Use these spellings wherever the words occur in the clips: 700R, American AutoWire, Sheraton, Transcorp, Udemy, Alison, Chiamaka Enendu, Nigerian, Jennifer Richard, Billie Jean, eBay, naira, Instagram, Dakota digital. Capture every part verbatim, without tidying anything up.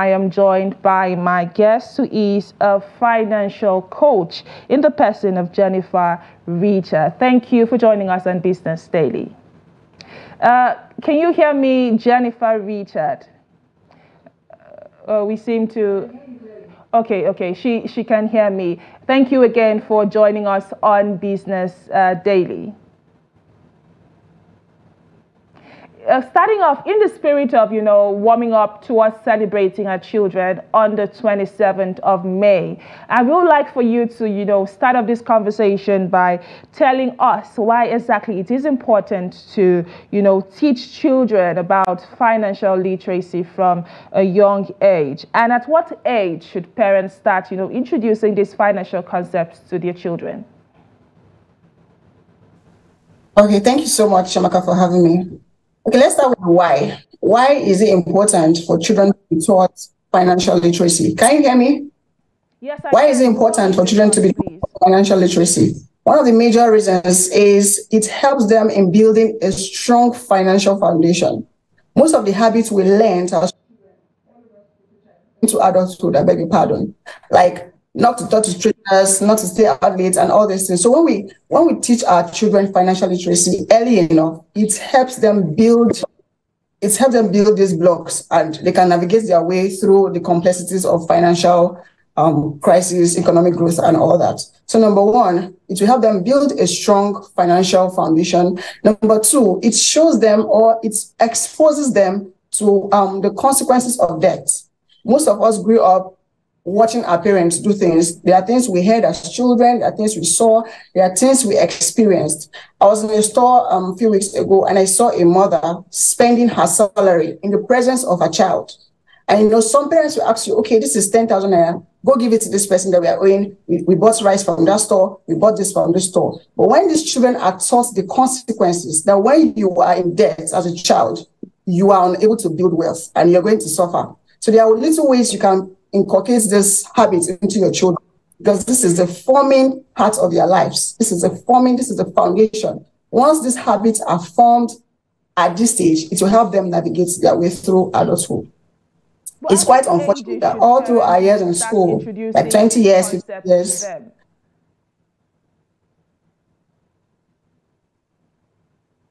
I am joined by my guest, who is a financial coach in the person of Jennifer Richard. Thank you for joining us on Business Daily. Uh, can you hear me, Jennifer Richard? Uh, we seem to... Okay, okay, she, she can hear me. Thank you again for joining us on Business uh, Daily. Uh, starting off in the spirit of, you know, warming up towards celebrating our children on the twenty-seventh of May, I would like for you to, you know, start off this conversation by telling us why exactly it is important to, you know, teach children about financial literacy from a young age. And at what age should parents start, you know, introducing these financial concepts to their children? Okay, thank you so much, Chiamaka, for having me. Okay, let's start with why. Why is it important for children to be taught financial literacy? Can you hear me? Yes, I Why can. Is it important for children to be taught financial literacy? One of the major reasons is it helps them in building a strong financial foundation. Most of the habits we learned as into adulthood, I beg your pardon, like not to talk to strangers, not to stay out late, and all these things. So when we when we teach our children financial literacy early enough, it helps them build, it helps them build these blocks, and they can navigate their way through the complexities of financial um, crisis, economic growth, and all that. So number one, it will help them build a strong financial foundation. Number two, it shows them or it exposes them to um, the consequences of debt. Most of us grew up watching our parents do things. There are things we heard as children, there are things we saw, there are things we experienced. I was in a store um, a few weeks ago, and I saw a mother spending her salary in the presence of her child. And you know, some parents will ask you, okay, this is ten thousand naira, go give it to this person that we are owing. We, we bought rice from that store, we bought this from this store. But when these children are taught the consequences, that when you are in debt as a child, you are unable to build wealth and you're going to suffer. So there are little ways you can inculcate this habit into your children, because this is the forming part of their lives. This is the forming, this is the foundation. Once these habits are formed at this stage, it will help them navigate their way through adulthood. But it's quite unfortunate that all through our years in school, like twenty years, fifty years,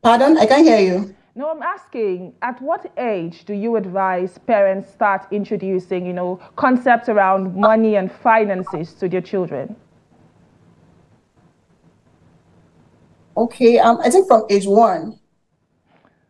pardon, I can't hear you. No, I'm asking, at what age do you advise parents start introducing, you know, concepts around money and finances to their children? Okay, um, I think from age one.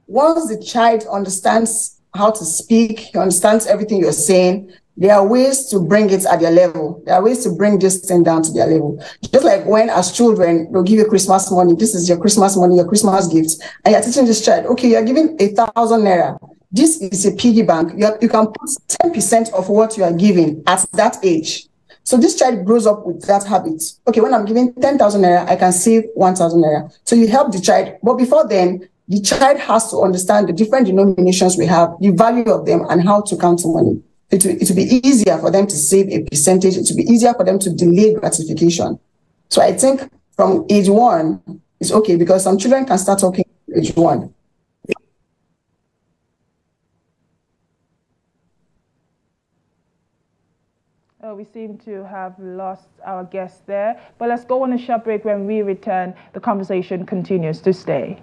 Once the child understands how to speak, he understands everything you're saying, there are ways to bring it at their level. There are ways to bring this thing down to their level. Just like when, as children, they'll give you Christmas money. This is your Christmas money, your Christmas gift. And you're teaching this child, okay, you're giving a thousand naira. This is a piggy bank. You, have, you can put ten percent of what you are giving at that age. So this child grows up with that habit. Okay, when I'm giving ten thousand naira, I can save one thousand naira. So you help the child. But before then, the child has to understand the different denominations we have, the value of them, and how to count money. It will, it will be easier for them to save a percentage. It will be easier for them to delay gratification. So I think from age one, it's okay, because some children can start talking at age one. Oh, we seem to have lost our guest there. But let's go on a short break. When we return, the conversation continues to stay.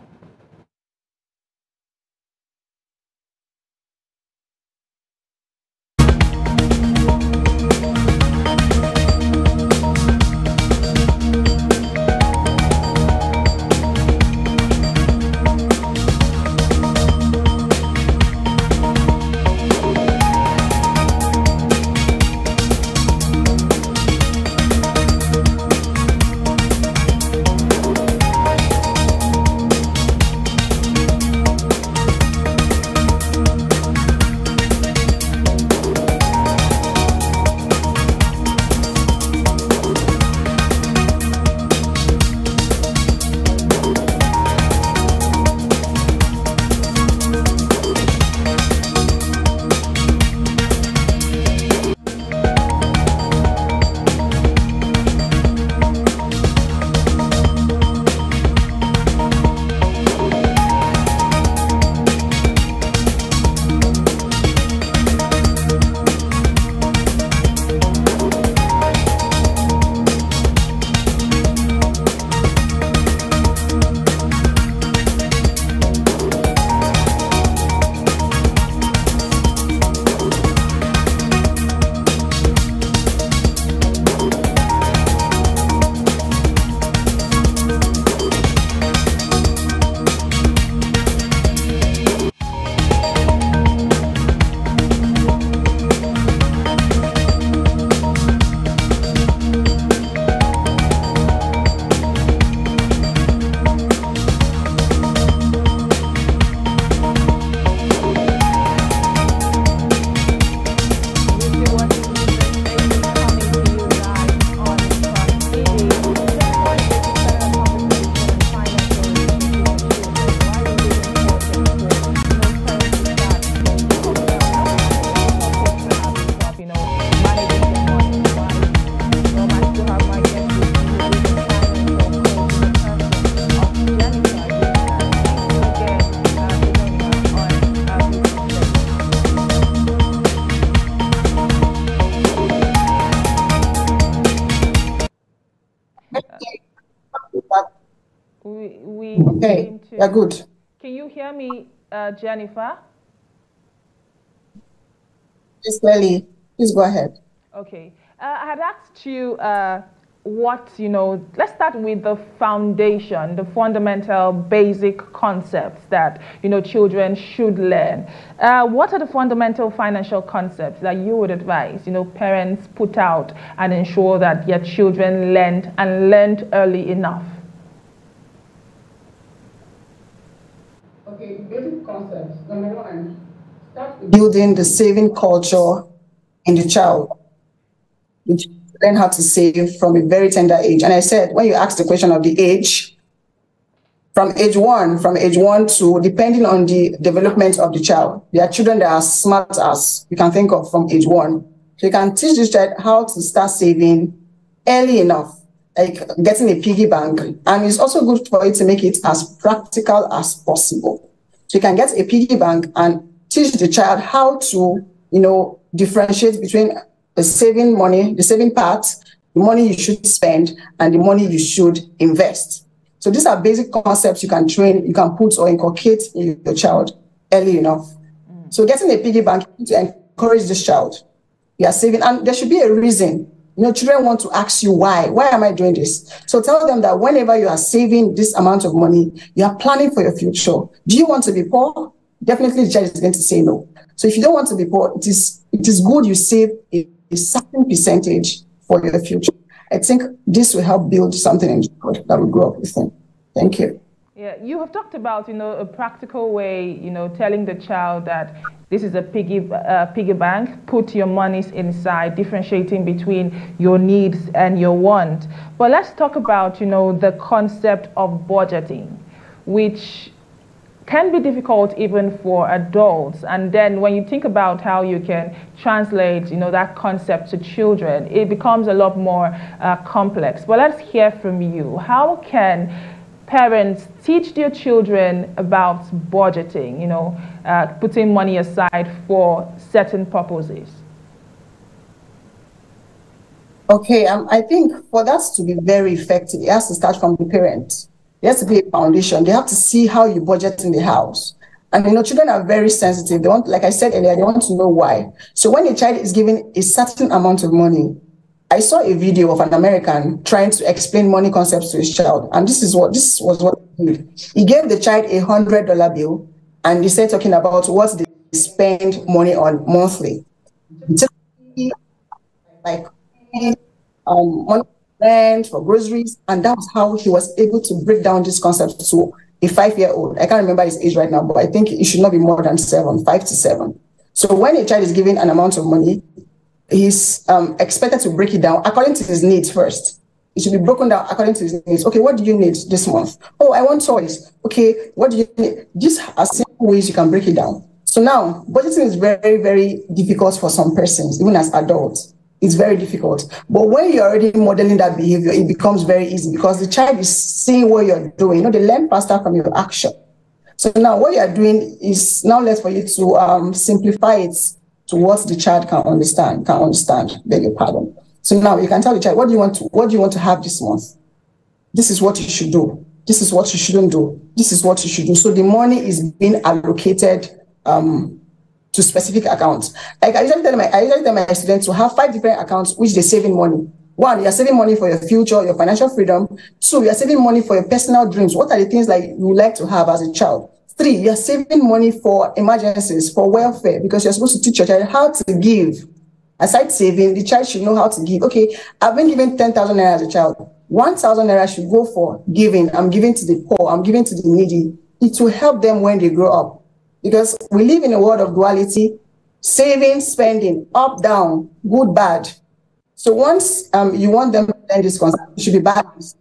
we, we okay. Came to, yeah, good. Can you hear me, uh, Jennifer? Yes, Lily. Please go ahead. Okay. Uh, I had asked you uh, what, you know, let's start with the foundation, the fundamental basic concepts that, you know, children should learn. Uh, what are the fundamental financial concepts that you would advise, you know, parents put out and ensure that their children learned and learned early enough? Okay, basic concepts. Number one, start with building the saving culture in the child. Which learn how to save from a very tender age. And I said, when you ask the question of the age, from age one, from age one to, depending on the development of the child, there are children that are smart as you can think of from age one. So you can teach this child how to start saving early enough, like getting a piggy bank. And it's also good for you to make it as practical as possible. So you can get a piggy bank and teach the child how to, you know, differentiate between the saving money, the saving part, the money you should spend, and the money you should invest. So these are basic concepts you can train, you can put or inculcate in your child early enough. Mm. So getting a piggy bank to encourage this child. You are saving, and there should be a reason. You know, children want to ask you why. Why am I doing this? So tell them that whenever you are saving this amount of money, you are planning for your future. Do you want to be poor? Definitely the child is going to say no. So if you don't want to be poor, it is, it is good you save a a certain percentage for your future. I think this will help build something in child that will grow up with them. Thank you. Yeah, you have talked about, you know, a practical way, you know, telling the child that this is a piggy, uh, piggy bank, put your monies inside, differentiating between your needs and your want. But let's talk about, you know, the concept of budgeting, which can be difficult even for adults. And then when you think about how you can translate, you know, that concept to children, it becomes a lot more uh, complex. But let's hear from you. How can parents teach their children about budgeting, you know, uh, putting money aside for certain purposes? Okay, um, I think for that to be very effective, it has to start from the parents. There has to be a foundation. They have to see how you budget in the house. And you know, children are very sensitive. They want, like I said earlier, they want to know why. So when a child is given a certain amount of money, I saw a video of an American trying to explain money concepts to his child. And this is what, this was what he did. He gave the child a hundred dollar bill and he started talking about what they spend money on monthly. Like, um, money rent, for groceries, and that was how he was able to break down this concept to a five-year-old. I can't remember his age right now, but I think it should not be more than seven, five to seven. So when a child is given an amount of money, he's um, expected to break it down according to his needs first. It should be broken down according to his needs. Okay, what do you need this month? Oh, I want toys. Okay, what do you need? These are simple ways you can break it down. So now, budgeting is very, very difficult for some persons, even as adults. It's very difficult. But when you're already modeling that behavior, it becomes very easy because the child is seeing what you're doing. You know, they learn faster from your action. So now what you're doing is now less for you to um, simplify it to what the child can understand, can understand, beg your pardon. So now you can tell the child, what do you want to, what do you want to have this month? This is what you should do. This is what you shouldn't do. This is what you should do. So the money is being allocated um, to specific accounts. Like I usually tell my, I usually tell my students to have five different accounts which they save in money. One, you're saving money for your future, your financial freedom. Two, you're saving money for your personal dreams. What are the things like you like to have as a child? Three, you're saving money for emergencies, for welfare, because you're supposed to teach your child how to give. Aside saving, the child should know how to give. Okay, I've been given ten thousand naira as a child. one thousand naira should go for giving. I'm giving to the poor, I'm giving to the needy. It will help them when they grow up. Because we live in a world of duality, saving, spending, up, down, good, bad. So once um, you want them to learn this concept, it should be balanced.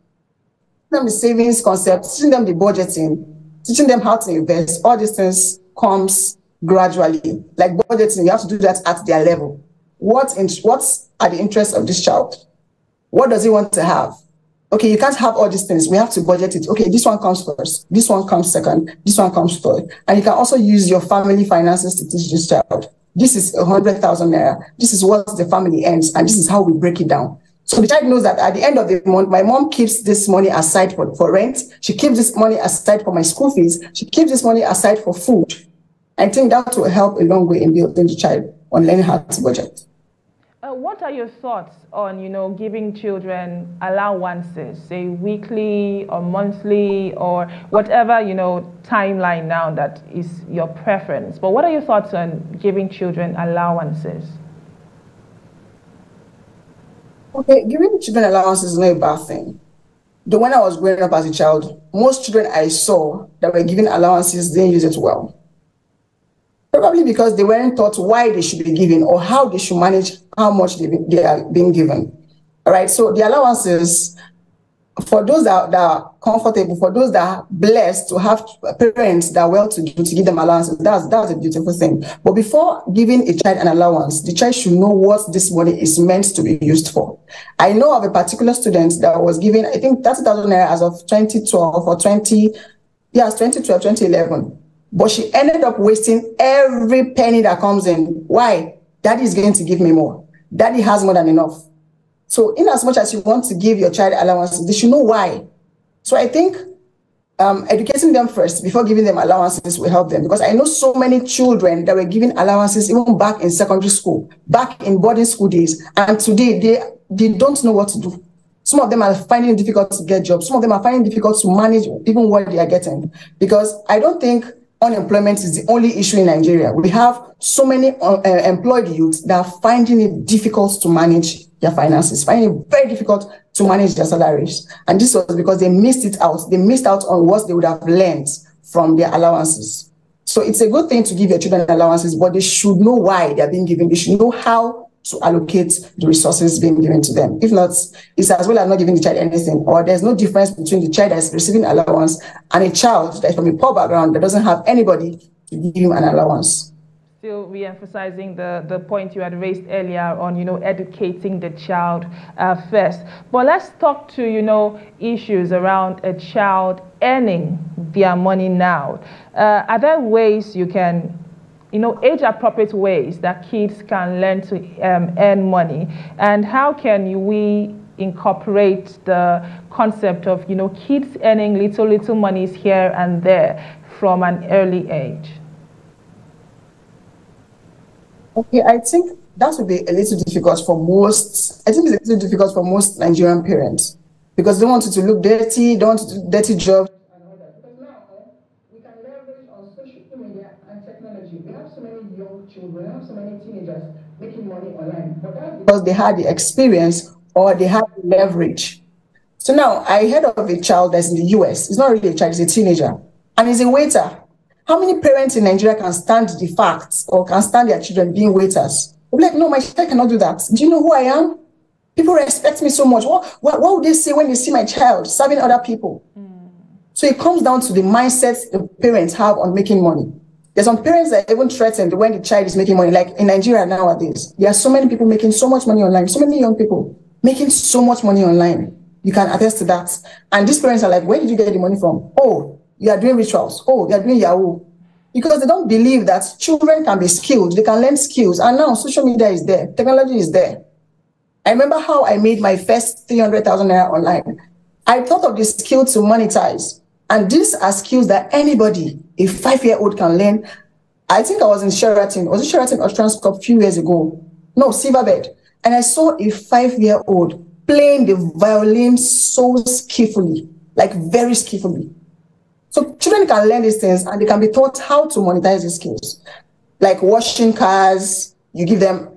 Teaching them the savings concept, teaching them the budgeting, teaching them how to invest, all these things comes gradually. Like budgeting, you have to do that at their level. What in, what's at the interest of this child? What does he want to have? Okay, you can't have all these things. We have to budget it. Okay, this one comes first. This one comes second. This one comes third. And you can also use your family finances to teach this child. This is a hundred thousand naira. This is what the family earns, and this is how we break it down. So the child knows that at the end of the month, my mom keeps this money aside for, for rent. She keeps this money aside for my school fees. She keeps this money aside for food. I think that will help a long way in building the child on learning how to budget. Uh, what are your thoughts on, you know, giving children allowances, say weekly or monthly or whatever, you know, timeline now that is your preference? But what are your thoughts on giving children allowances? Okay, giving children allowances is not a bad thing. Though when I was growing up as a child, most children I saw that were given allowances didn't use it well. Probably because they weren't taught why they should be given or how they should manage how much they, they are being given. All right, so the allowances, for those that, that are comfortable, for those that are blessed to have parents that are well-to-do to give them allowances, that's, that's a beautiful thing. But before giving a child an allowance, the child should know what this money is meant to be used for. I know of a particular student that was given, I think, thirty thousand naira as of twenty twelve or twenty, yes, twenty twelve, twenty eleven. But she ended up wasting every penny that comes in. Why? Daddy is going to give me more. Daddy has more than enough. So in as much as you want to give your child allowances, they should know why. So I think um, educating them first before giving them allowances will help them. Because I know so many children that were given allowances even back in secondary school, back in boarding school days, and today they, they don't know what to do. Some of them are finding it difficult to get jobs. Some of them are finding it difficult to manage even what they are getting. Because I don't think unemployment is the only issue in Nigeria. We have so many uh, employed youth that are finding it difficult to manage their finances, finding it very difficult to manage their salaries. And this was because they missed it out. They missed out on what they would have learned from their allowances. So it's a good thing to give your children allowances, but they should know why they are being given. They should know how to allocate the resources being given to them. If not, it's as well as not giving the child anything, or there's no difference between the child that's receiving allowance and a child that's from a poor background that doesn't have anybody to give him an allowance. Still re-emphasizing the, the point you had raised earlier on, you know, educating the child uh, first. But let's talk to, you know, issues around a child earning their money now. Uh, are there ways you can, you know, age-appropriate ways that kids can learn to um, earn money? And how can we incorporate the concept of, you know, kids earning little, little monies here and there from an early age? Okay, I think that would be a little difficult for most, I think it's a little difficult for most Nigerian parents, because they want you to look dirty, they want you to do dirty jobs. We have so many teenagers making money online, but that's because they had the experience or they had the leverage. So now I heard of a child that's in the U S. It's not really a child, it's a teenager, and he's a waiter. How many parents in Nigeria can stand the facts or can stand their children being waiters? We're like, no, my child cannot do that. Do you know who I am? People respect me so much. What, what, what would they say when they see my child serving other people? Mm. So it comes down to the mindset the parents have on making money. There's some parents that are even threatened when the child is making money. Like in Nigeria nowadays, there are so many people making so much money online, so many young people making so much money online. You can attest to that. And these parents are like, where did you get the money from? Oh, you are doing rituals. Oh, you are doing Yahoo. Because they don't believe that children can be skilled. They can learn skills. And now social media is there. Technology is there. I remember how I made my first three hundred thousand naira online. I thought of the skill to monetize. And these are skills that anybody, a five-year-old, can learn. I think I was in Sheraton. Was it Sheraton or Transcorp a few years ago? No, Silverbed. And I saw a five-year-old playing the violin so skillfully, like very skillfully. So children can learn these things, and they can be taught how to monetize these skills. Like washing cars, you give them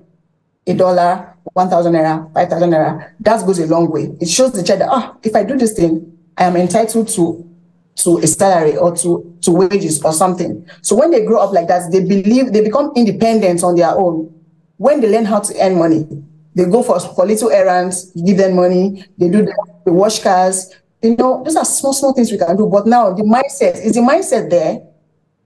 a dollar, one thousand naira, five thousand naira. That goes a long way. It shows the child that, ah, if I do this thing, I am entitled to to a salary or to, to wages or something. So when they grow up like that, they believe, they become independent on their own. When they learn how to earn money, they go for, for little errands, you give them money, they do that, they wash cars. You know, those are small, small things we can do. But now the mindset, is the mindset there?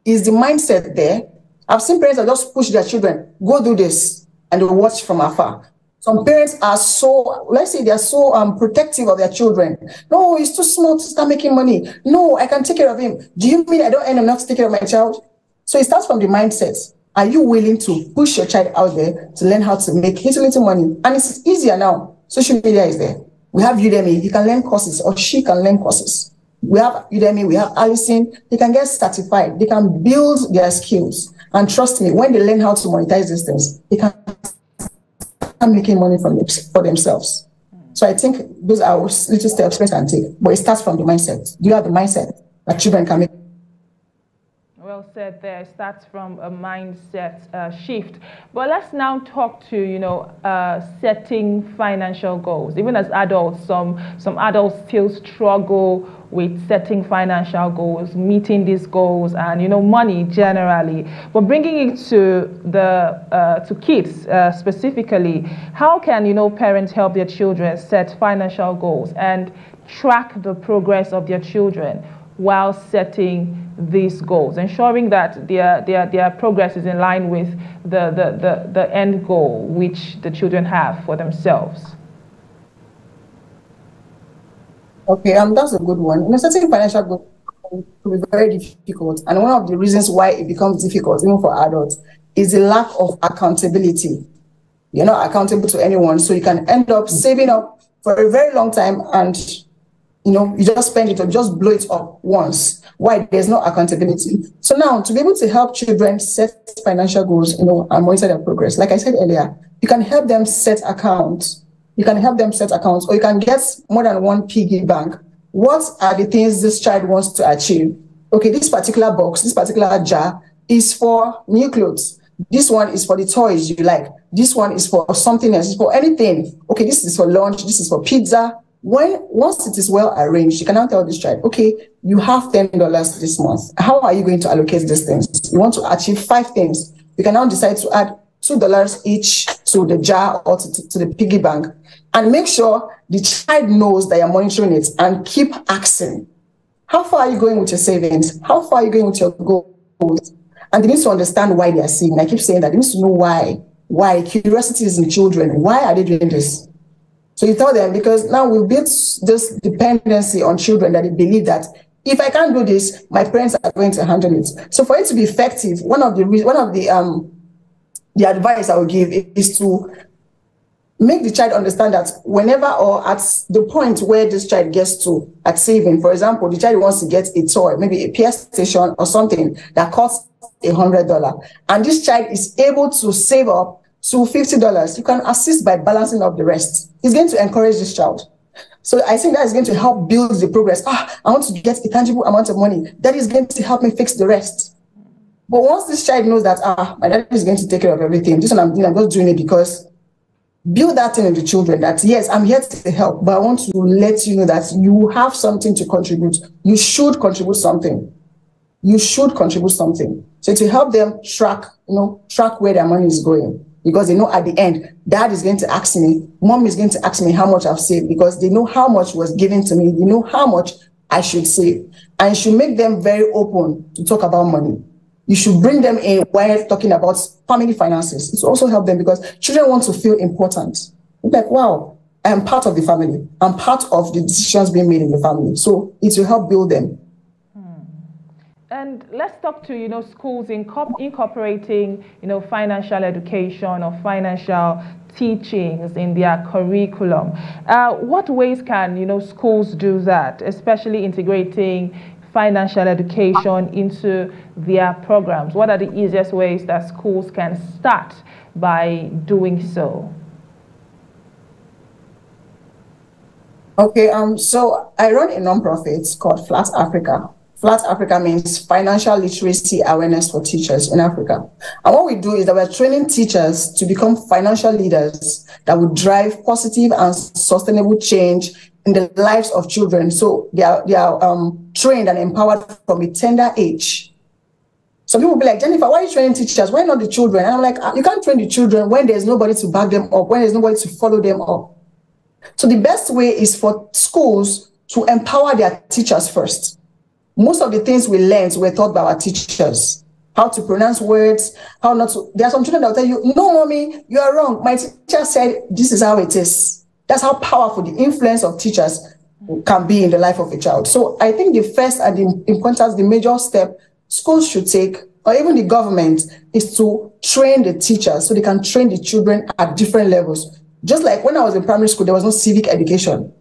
Is the mindset there? I've seen parents that just push their children, go do this, and they watch from afar. Some parents are so, let's say they are so um, protective of their children. No, he's too small to start making money. No, I can take care of him. Do you mean I don't earn enough to take care of my child? So it starts from the mindset. Are you willing to push your child out there to learn how to make little, little money? And it's easier now. Social media is there. We have Udemy. He can learn courses, or she can learn courses. We have Udemy. We have Alison. They can get certified. They can build their skills. And trust me, when they learn how to monetize these things, they can start making money from them, for themselves. So I think those are little steps we can take. But it starts from the mindset. Do you have the mindset that children can make? Well said there. It starts from a mindset uh, shift. But let's now talk to, you know, uh, setting financial goals. Even as adults, some, some adults still struggle with setting financial goals, meeting these goals, and, you know, money generally. But bringing it to, the, uh, to kids uh, specifically, how can, you know, parents help their children set financial goals and track the progress of their children while setting these goals, ensuring that their, their, their progress is in line with the, the, the, the end goal which the children have for themselves? Okay, um, that's a good one. You know, setting financial goals can be very difficult, and one of the reasons why it becomes difficult, even for adults, is the lack of accountability. You're not accountable to anyone, so you can end up saving up for a very long time and, you know, you just spend it or just blow it up once. Why? There's no accountability. So now, to be able to help children set financial goals, you know, and monitor their progress, like I said earlier, you can help them set accounts. You can help them set accounts, or you can get more than one piggy bank. What are the things this child wants to achieve? Okay, this particular box, this particular jar is for new clothes. This one is for the toys you like. This one is for something else, it's for anything. Okay, this is for lunch, this is for pizza. When, once it is well arranged, you can now tell this child, okay, you have ten dollars this month. How are you going to allocate these things? You want to achieve five things. You can now decide to add two dollars each to the jar or to, to the piggy bank, and make sure the child knows that you're monitoring it and keep asking. How far are you going with your savings? How far are you going with your goals? And they need to understand why they are saving. I keep saying that. They need to know why. Why? Curiosity is in children. Why are they doing this? So you tell them, because now we build this dependency on children that they believe that if I can't do this, my parents are going to handle it. So for it to be effective, one of the, one of the, um, the advice I will give is to make the child understand that whenever or at the point where this child gets to at saving, for example, the child wants to get a toy, maybe a PlayStation or something that costs a hundred dollars, and this child is able to save up to fifty dollars, you can assist by balancing up the rest. It's going to encourage this child. So I think that is going to help build the progress. Ah, I want to get a tangible amount of money. That is going to help me fix the rest. But once this child knows that, ah, my dad is going to take care of everything, this one I'm doing, I'm just doing it because, build that thing in the children that, yes, I'm here to help, but I want to let you know that you have something to contribute. You should contribute something. You should contribute something. So to help them track, you know, track where their money is going, because they know at the end, dad is going to ask me, mom is going to ask me how much I've saved, because they know how much was given to me. They know how much I should save. And it should make them very open to talk about money. You should bring them in while talking about family finances. It's also help them, because children want to feel important. It's like, wow, I'm part of the family. I'm part of the decisions being made in the family. So it will help build them. Hmm. And let's talk to, you know, schools incorporating, you know, financial education or financial teachings in their curriculum. Uh, what ways can, you know, schools do that, especially integrating financial education into their programs? What are the easiest ways that schools can start by doing so? Okay, um, so I run a nonprofit called Flask Africa. Flask Africa means Financial Literacy Awareness for Teachers in Africa. And what we do is that we're training teachers to become financial leaders that would drive positive and sustainable change in the lives of children. So they are, they are um, trained and empowered from a tender age. Some people will be like, Jennifer, why are you training teachers? Why not the children? And I'm like, you can't train the children when there's nobody to back them up, when there's nobody to follow them up. So the best way is for schools to empower their teachers first. Most of the things we learned were taught by our teachers. How to pronounce words, how not to. There are some children that will tell you, no, mommy, you are wrong. My teacher said, this is how it is. That's how powerful the influence of teachers can be in the life of a child. So I think the first and the important, the major step schools should take, or even the government, is to train the teachers so they can train the children at different levels. Just like when I was in primary school, there was no civic education.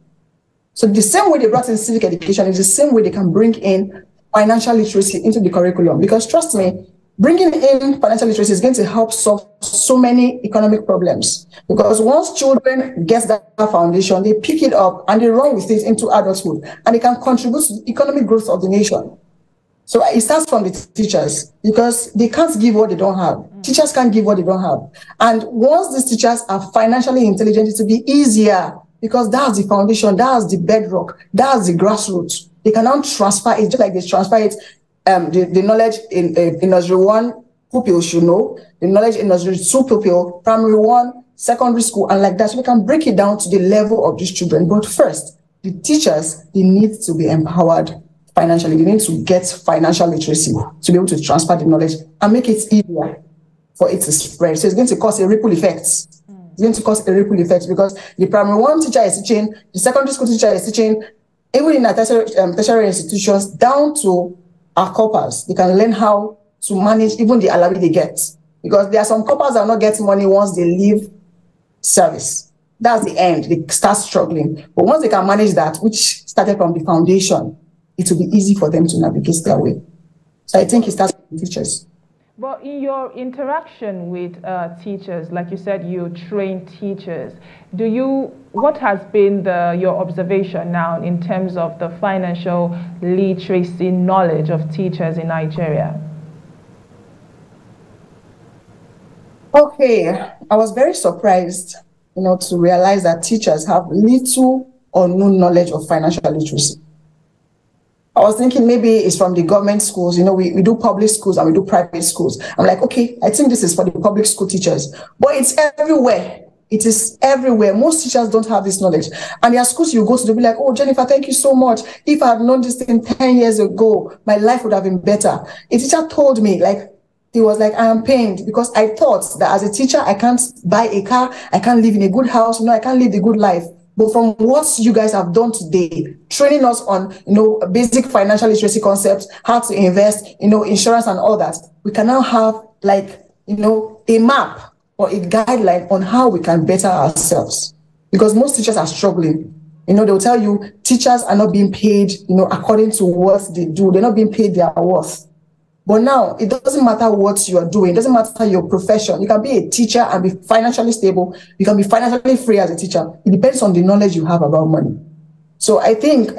So the same way they brought in civic education is the same way they can bring in financial literacy into the curriculum. Because trust me, bringing in financial literacy is going to help solve so many economic problems. Because once children get that foundation, they pick it up and they run with it into adulthood. And they can contribute to the economic growth of the nation. So it starts from the teachers, because they can't give what they don't have. Mm. Teachers can't give what they don't have. And once these teachers are financially intelligent, it will be easier, because that's the foundation, that's the bedrock, that's the grassroots. They can now transfer it, just like they transfer it, um, the, the knowledge in, uh, in nursery one, pupil should know, the knowledge in nursery two, pupil, primary one, secondary school, and like that. So we can break it down to the level of these children. But first, the teachers, they need to be empowered financially. You need to get financial literacy to be able to transfer the knowledge and make it easier for it to spread. So it's going to cause a ripple effect. Mm. It's going to cause a ripple effect, because the primary one teacher is teaching, the secondary school teacher is teaching, even in our tertiary, um, tertiary institutions, down to our corpers. They can learn how to manage even the allowance they get. Because there are some corpers that are not getting money once they leave service. That's the end. They start struggling. But once they can manage that, which started from the foundation, it will be easy for them to navigate their way. So I think it starts with teachers. Well, in your interaction with uh, teachers, like you said, you train teachers. Do you, what has been the, your observation now in terms of the financial literacy knowledge of teachers in Nigeria? Okay, I was very surprised, you know, to realize that teachers have little or no knowledge of financial literacy. I was thinking maybe it's from the government schools. You know, we, we do public schools and we do private schools. I'm like, okay, I think this is for the public school teachers. But it's everywhere. It is everywhere. Most teachers don't have this knowledge. And there are schools you go to, they'll be like, oh, Jennifer, thank you so much. If I had known this thing ten years ago, my life would have been better. A teacher told me, like, he was like, I am pained, because I thought that as a teacher, I can't buy a car. I can't live in a good house. You know, I can't live a good life. But from what you guys have done today, training us on, you know, basic financial literacy concepts, how to invest, you know, insurance and all that, we can now have, like, you know, a map or a guideline on how we can better ourselves. Because most teachers are struggling. You know, they'll tell you teachers are not being paid, you know, according to what they do. They're not being paid their worth. But now, it doesn't matter what you are doing. It doesn't matter your profession. You can be a teacher and be financially stable. You can be financially free as a teacher. It depends on the knowledge you have about money. So I think...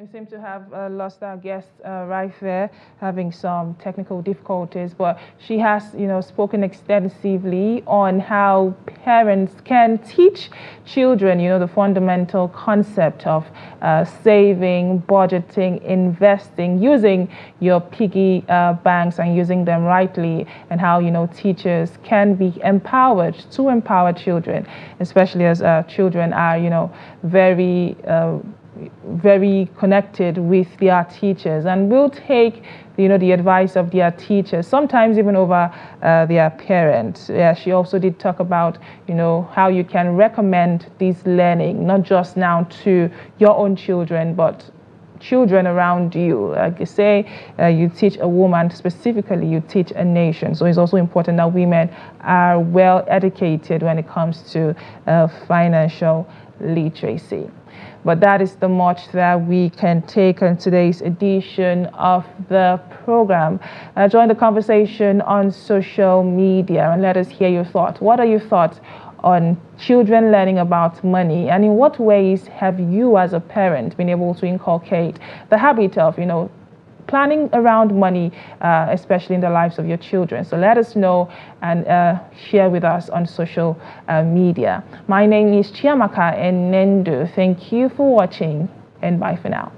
We seem to have uh, lost our guest uh, right there, having some technical difficulties. But she has, you know, spoken extensively on how parents can teach children, you know, the fundamental concept of uh, saving, budgeting, investing, using your piggy uh, banks and using them rightly, and how, you know, teachers can be empowered to empower children, especially as uh, children are, you know, very... Uh, very connected with their teachers and will take, you know, the advice of their teachers, sometimes even over uh, their parents. Yeah, she also did talk about, you know, how you can recommend this learning, not just now to your own children, but children around you. Like you say, uh, you teach a woman, specifically you teach a nation. So it's also important that women are well educated when it comes to uh, financial literacy. But that is the much that we can take on today's edition of the program. Uh, join the conversation on social media and let us hear your thoughts. What are your thoughts on children learning about money, and in what ways have you as a parent been able to inculcate the habit of, you know, planning around money, uh, especially in the lives of your children? So let us know and uh, share with us on social uh, media. My name is Chiamaka Enendu. Thank you for watching, and bye for now.